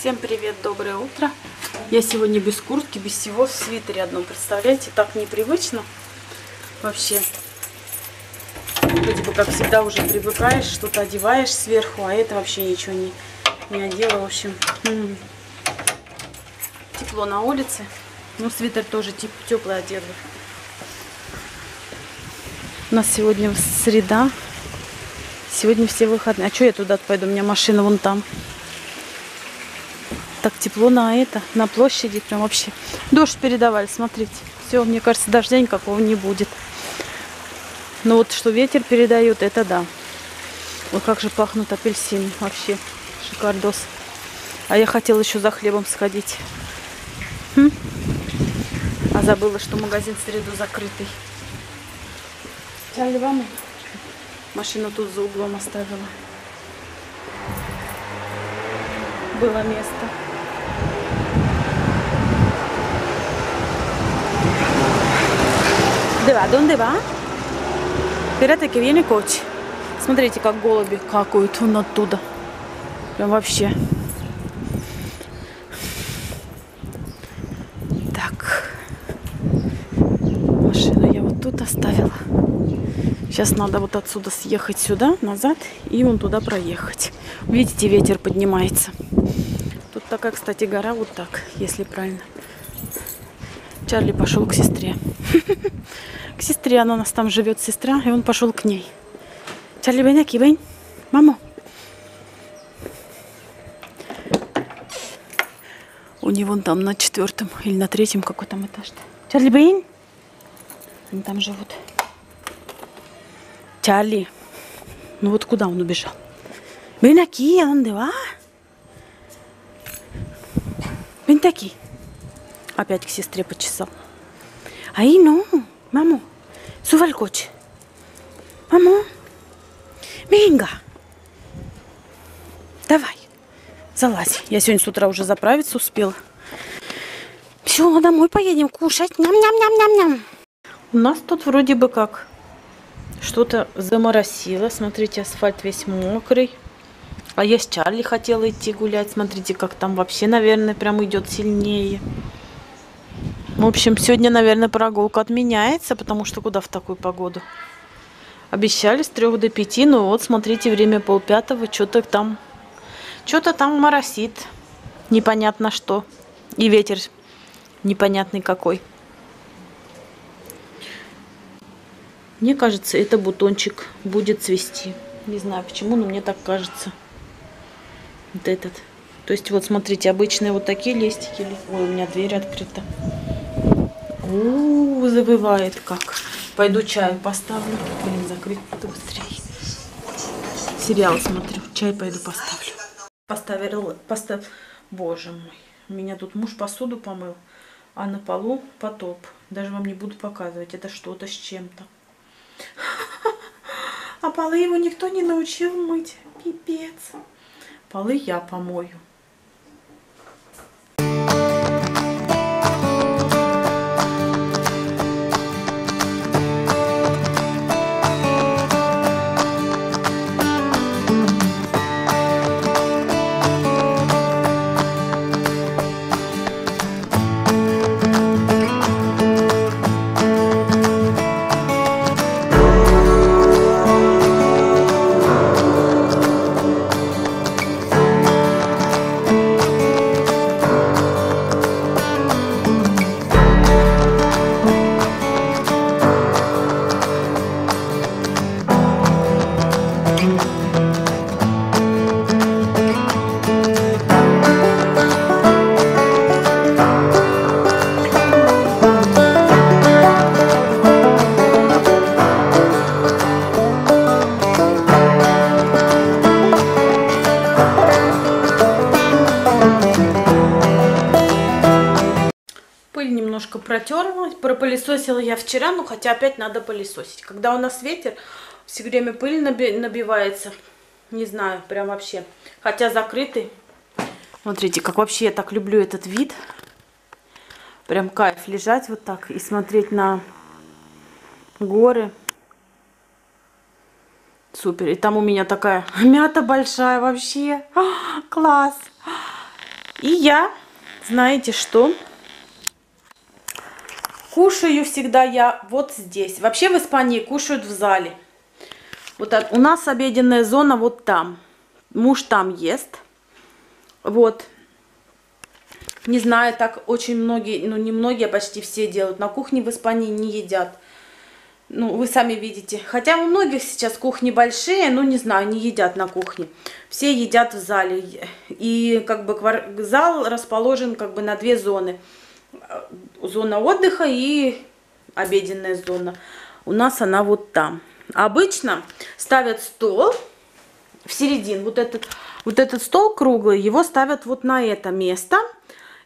Всем привет, доброе утро. Я сегодня без куртки, без всего, в свитере одном, представляете? Так непривычно вообще. Вроде бы, как всегда, уже привыкаешь, что-то одеваешь сверху, а это вообще ничего не одела, в общем. Тепло на улице, но свитер тоже теплый одела. У нас сегодня среда, сегодня все выходные. А что я туда пойду? У меня машина вон там. Так тепло на площади прям вообще. Дождь передавали, смотрите. Все, мне кажется, дождя никакого не будет. Но вот что ветер передает, это да. Ой, как же пахнут апельсины вообще. Шикардос. А я хотела еще за хлебом сходить. А забыла, что магазин в среду закрытый. Чарли, вам? Машину тут за углом оставила. Было место. Донде ва? Перед таки вене коч. Смотрите, как голуби какают вон оттуда. Прям вообще. Так. Машину я вот тут оставила. Сейчас надо вот отсюда съехать сюда, назад, и вон туда проехать. Видите, ветер поднимается. Тут такая, кстати, гора вот так, если правильно. Чарли пошел к сестре. К сестре, она у нас там живет, сестра, и он пошел к ней. Чарли Беньяки, бень, мама. У него там на четвертом или на третьем какой там этаж-то. Чарли Бень, они там живут. Чарли, ну вот куда он убежал? Беньяки, донде ва? Беньяки. Опять к сестре почесал. Ай, ну, маму, сувалькоч. Маму, минга. Давай, залазь. Я сегодня с утра уже заправиться успела. Все, домой поедем кушать. Ням-ням-ням-ням-ням. У нас тут вроде бы как что-то заморосило. Смотрите, асфальт весь мокрый. А я с Чарли хотела идти гулять. Смотрите, как там вообще, наверное, прям идет сильнее. В общем, сегодня, наверное, прогулка отменяется, потому что куда в такую погоду? Обещали с 3 до 5, но вот, смотрите, время 4:30, что-то там моросит, непонятно что. И ветер непонятный какой. Мне кажется, это бутончик будет цвести. Не знаю почему, но мне так кажется. Вот этот. То есть, вот, смотрите, обычные вот такие листики. Ой, у меня дверь открыта. У-у-у, завывает как. Пойду чаю поставлю. Блин, закрыть быстрее. Сериал смотрю. Чай пойду поставлю. Боже мой. У меня тут муж посуду помыл, а на полу потоп. Даже вам не буду показывать. Это что-то с чем-то. А полы его никто не научил мыть. Пипец. Полы я помою. Протерла, пропылесосила я вчера, но хотя опять надо пылесосить. Когда у нас ветер, все время пыль набивается. Не знаю, прям вообще. Хотя закрытый. Смотрите, как вообще я так люблю этот вид. Прям кайф лежать вот так и смотреть на горы. Супер. И там у меня такая мята большая вообще. Класс. И я, знаете что, кушаю всегда я вот здесь. Вообще в Испании кушают в зале. Вот так. У нас обеденная зона вот там. Муж там ест. Вот. Не знаю, так очень многие, ну не многие, а почти все делают. На кухне в Испании не едят. Ну, вы сами видите. Хотя у многих сейчас кухни большие, но не знаю, не едят на кухне. Все едят в зале. И как бы зал расположен как бы на две зоны. Зона отдыха и обеденная зона. У нас она вот там. Обычно ставят стол в середину. Вот этот стол круглый, его ставят вот на это место.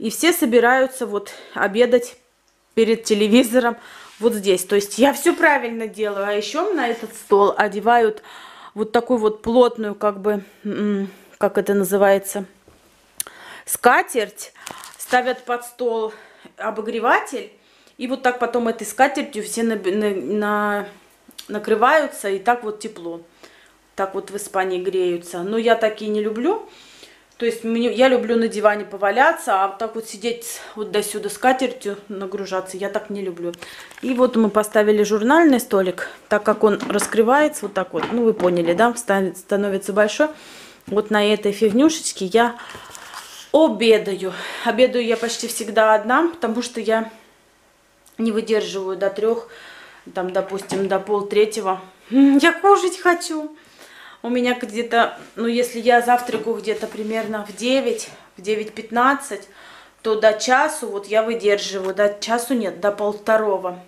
И все собираются вот обедать перед телевизором вот здесь. То есть я все правильно делаю. А еще на этот стол одевают вот такую вот плотную, как бы, как это называется, скатерть. Ставят под стол обогреватель. И вот так потом этой скатертью все накрываются. И так вот тепло. Так вот в Испании греются. Но я такие не люблю. То есть я люблю на диване поваляться, а вот так вот сидеть вот до сюда скатертью нагружаться, я так не люблю. И вот мы поставили журнальный столик, так как он раскрывается вот так вот, ну вы поняли, да, становится большой. Вот на этой фигнюшечке я обедаю. Обедаю я почти всегда одна, потому что я не выдерживаю до 3, там, допустим, до 2:30. Я кушать хочу. У меня где-то, ну если я завтраку где-то примерно в 9, в 9:15, то до 1 вот я выдерживаю, до 1 нет, до 1:30.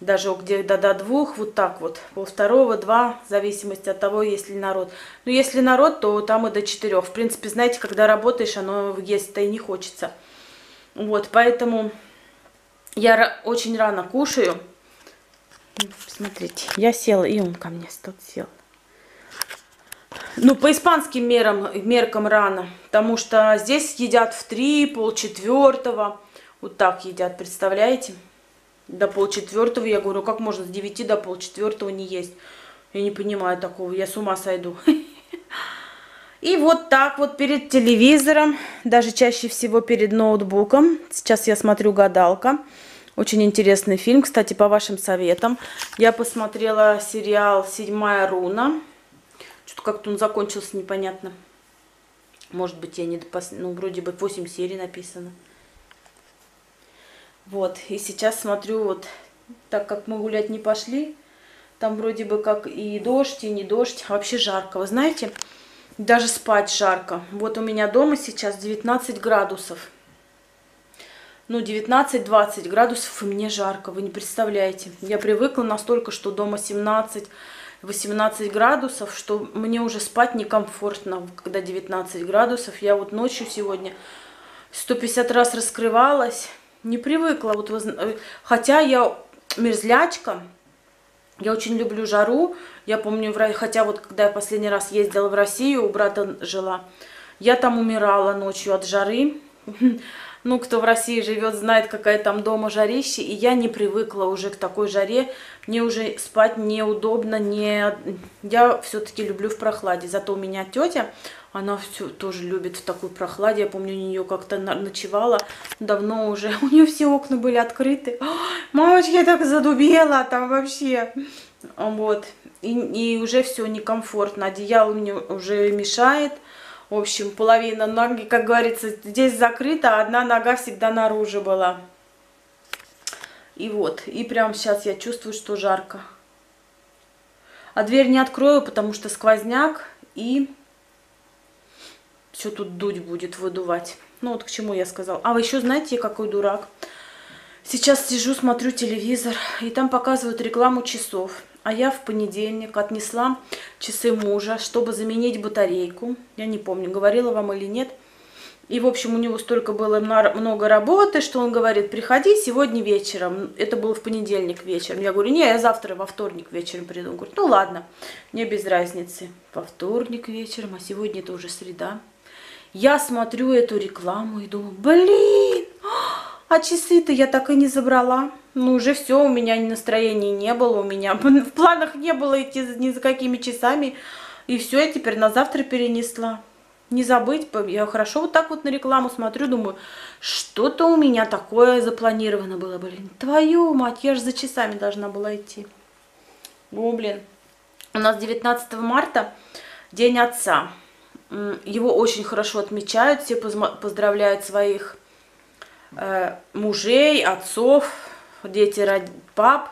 Даже где-то до 2, вот так вот, 1:30, 2, в зависимости от того, есть ли народ. Ну если народ, то там и до 4. В принципе, знаете, когда работаешь, оно есть-то и не хочется. Вот, поэтому я очень рано кушаю. Смотрите, я села, и он ко мне тут сел. Ну, по испанским меркам рано, потому что здесь едят в 3, 3:30, вот так едят, представляете? До 3:30, я говорю, как можно с 9 до 3:30 не есть? Я не понимаю такого, я с ума сойду. И вот так вот перед телевизором, даже чаще всего перед ноутбуком. Сейчас я смотрю «Гадалка». Очень интересный фильм, кстати, по вашим советам. Я посмотрела сериал «Седьмая руна». Что-то как-то он закончился непонятно. Может быть, я не допос... Ну, вроде бы 8 серий написано. Вот. И сейчас смотрю, вот, так как мы гулять не пошли, там вроде бы как и дождь, и не дождь. Вообще жарко, вы знаете? Даже спать жарко. Вот у меня дома сейчас 19 градусов. Ну, 19-20 градусов, и мне жарко, вы не представляете. Я привыкла настолько, что дома 17-18 градусов, что мне уже спать некомфортно, когда 19 градусов. Я вот ночью сегодня 150 раз раскрывалась, не привыкла. Вот, хотя я мерзлячка, я очень люблю жару. Я помню, хотя вот когда я последний раз ездила в Россию, у брата жила, я там умирала ночью от жары. Ну, кто в России живет, знает, какая там дома жарище. И я не привыкла уже к такой жаре. Мне уже спать неудобно. Я все-таки люблю в прохладе. Зато у меня тетя, она все тоже любит в такой прохладе. Я помню, у нее как-то ночевала давно уже. У нее все окна были открыты. Мамочка, я так задубела там вообще. Вот. И уже все некомфортно. Одеяло мне уже мешает. В общем, половина ноги, как говорится, здесь закрыта, а одна нога всегда наружу была. И вот, и прямо сейчас я чувствую, что жарко. А дверь не открою, потому что сквозняк, и все тут дуть будет, выдувать. Ну вот к чему я сказала. А вы еще знаете, я какой дурак. Сейчас сижу, смотрю телевизор, и там показывают рекламу часов. А я в понедельник отнесла часы мужа, чтобы заменить батарейку. Я не помню, говорила вам или нет. И, в общем, у него столько было много работы, что он говорит, приходи сегодня вечером. Это было в понедельник вечером. Я говорю, не, я завтра во вторник вечером приду. Он говорит, ну ладно, мне без разницы. Во вторник вечером, а сегодня это уже среда. Я смотрю эту рекламу и думаю, блин, а часы-то я так и не забрала. Ну, уже все, у меня настроения не было, у меня в планах не было идти ни за какими часами. И все, я теперь на завтра перенесла. не забыть. Я хорошо вот так вот на рекламу смотрю, думаю, что-то у меня такое запланировано было, блин. Твою мать, я же за часами должна была идти. О, блин. У нас 19 марта День Отца. Его очень хорошо отмечают, все поздравляют своих мужей, отцов, дети пап.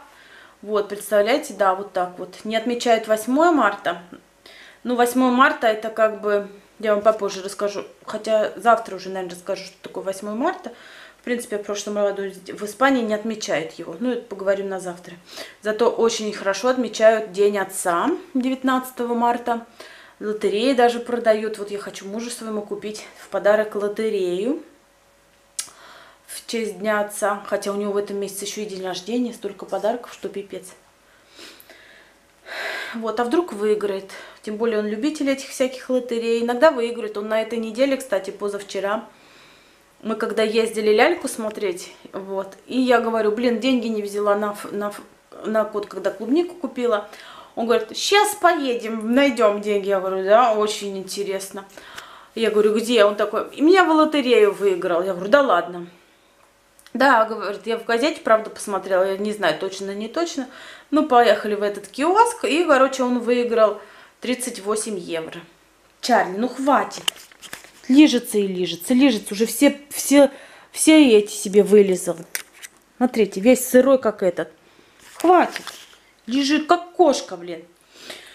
Вот, представляете, да, вот так вот. Не отмечают 8 марта. Ну, 8 марта это как бы... Я вам попозже расскажу, хотя завтра уже, наверное, расскажу, что такое 8 марта. В принципе, в прошлом году в Испании не отмечают его. Ну, это поговорим на завтра. Зато очень хорошо отмечают День Отца 19 марта. Лотереи даже продают. Вот я хочу мужу своему купить в подарок лотерею в честь Дня Отца. Хотя у него в этом месяце еще и день рождения. Столько подарков, что пипец. Вот, а вдруг выиграет. Тем более он любитель этих всяких лотерей. Иногда выиграет. Он на этой неделе, кстати, позавчера. Мы когда ездили ляльку смотреть, вот, и я говорю, блин, деньги не взяла на кот, когда клубнику купила. Он говорит, сейчас поедем, найдем деньги. Я говорю, да, очень интересно. Я говорю, где? Он такой, и меня в лотерею выиграл. Я говорю, да ладно. Да, говорит, я в газете, правда, посмотрела, я не знаю, точно, не точно. Ну, поехали в этот киоск, и, короче, он выиграл 38 евро. Чарли, ну хватит. Лижется и лижется, лижется. Уже все эти себе вылезал. Смотрите, весь сырой, как этот. Хватит. Лежит, как кошка, блин.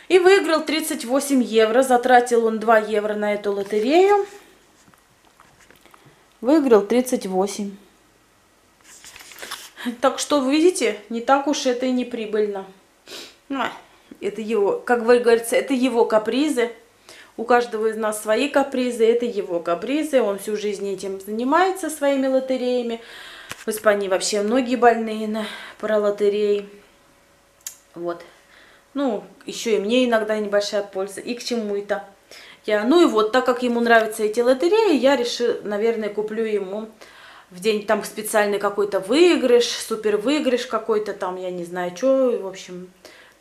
И выиграл 38 евро. Затратил он 2 евро на эту лотерею. Выиграл 38. Так что, вы видите, не так уж это и не прибыльно. Это его, как говорится, это его капризы. У каждого из нас свои капризы, это его капризы. Он всю жизнь этим занимается, своими лотереями. В Испании вообще многие больные на паралотереи. Вот. Ну, еще и мне иногда небольшая польза. И к чему это? Ну и вот, так как ему нравятся эти лотереи, я решила, наверное, куплю ему в день там специальный какой-то выигрыш, супер выигрыш какой-то там, я не знаю, что. В общем...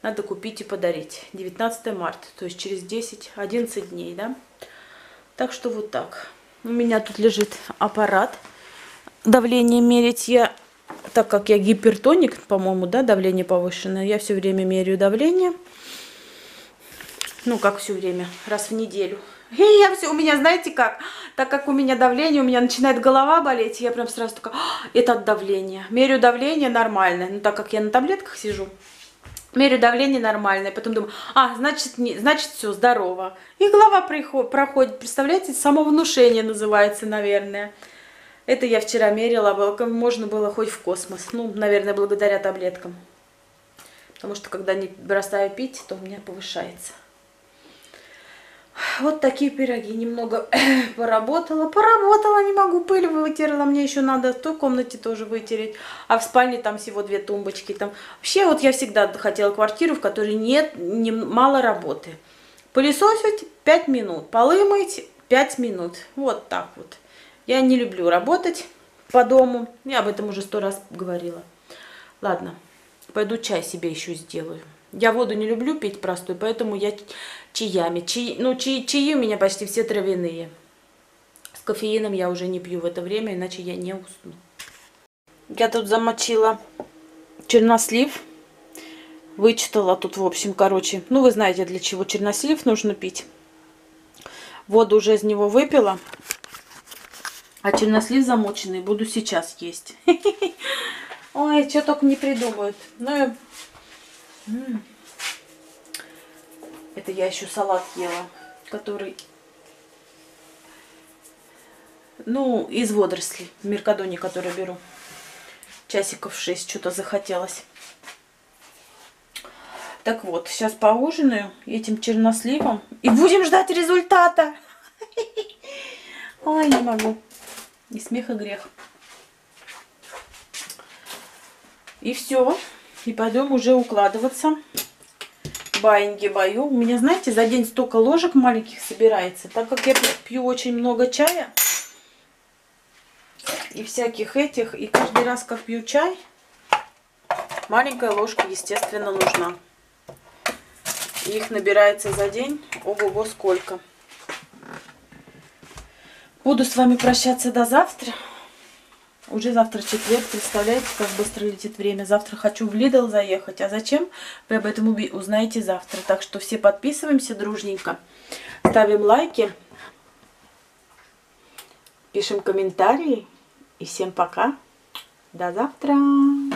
Надо купить и подарить. 19 марта, то есть через 10-11 дней, да? Так что вот так. У меня тут лежит аппарат. Давление мерить я, так как я гипертоник, по-моему, да, давление повышенное. Я все время меряю давление. Ну, как все время, раз в неделю. И я все, у меня, знаете как, так как у меня давление, у меня начинает голова болеть, я прям сразу такая, это от давления. Меряю давление нормально, но так как я на таблетках сижу, мерю давление нормальное, потом думаю, значит все, здорово. И голова проходит, представляете, самовнушение называется, наверное. Это я вчера мерила, можно было хоть в космос, ну, наверное, благодаря таблеткам. Потому что, когда не бросаю пить, то у меня повышается. Вот такие пироги, немного поработала, не могу, пыль вытерла, мне еще надо в той комнате тоже вытереть, а в спальне там всего 2 тумбочки, там вообще вот я всегда хотела квартиру, в которой мало работы, пылесосить 5 минут, полы мыть 5 минут, вот так вот, я не люблю работать по дому, я об этом уже 100 раз говорила, ладно, пойду чай себе еще сделаю. Я воду не люблю пить простую, поэтому я чаями. Чаи у меня почти все травяные. С кофеином я уже не пью в это время, иначе я не усну. Я тут замочила чернослив. Вычитала тут, в общем, короче. Ну, вы знаете, для чего чернослив нужно пить. Воду уже из него выпила. А чернослив замоченный буду сейчас есть. Ой, что только не придумают. Ну, это я еще салат ела, который, ну, из водорослей, в Меркадоне, который беру. Часиков 6, что-то захотелось. Так вот, сейчас поужинаю этим черносливом и будем ждать результата. Ой, не могу. И смех, и грех. И все. И пойдем уже укладываться. Баиньги-баю. У меня, знаете, за день столько ложек маленьких собирается. Так как я пью очень много чая и всяких этих, и каждый раз, как пью чай, маленькая ложка, естественно, нужна. Их набирается за день. Ого-го, сколько. Буду с вами прощаться до завтра. Уже завтра четверг, представляете, как быстро летит время. Завтра хочу в Лидл заехать. А зачем? Вы об этом узнаете завтра. Так что все подписываемся дружненько. Ставим лайки. Пишем комментарии. И всем пока. До завтра.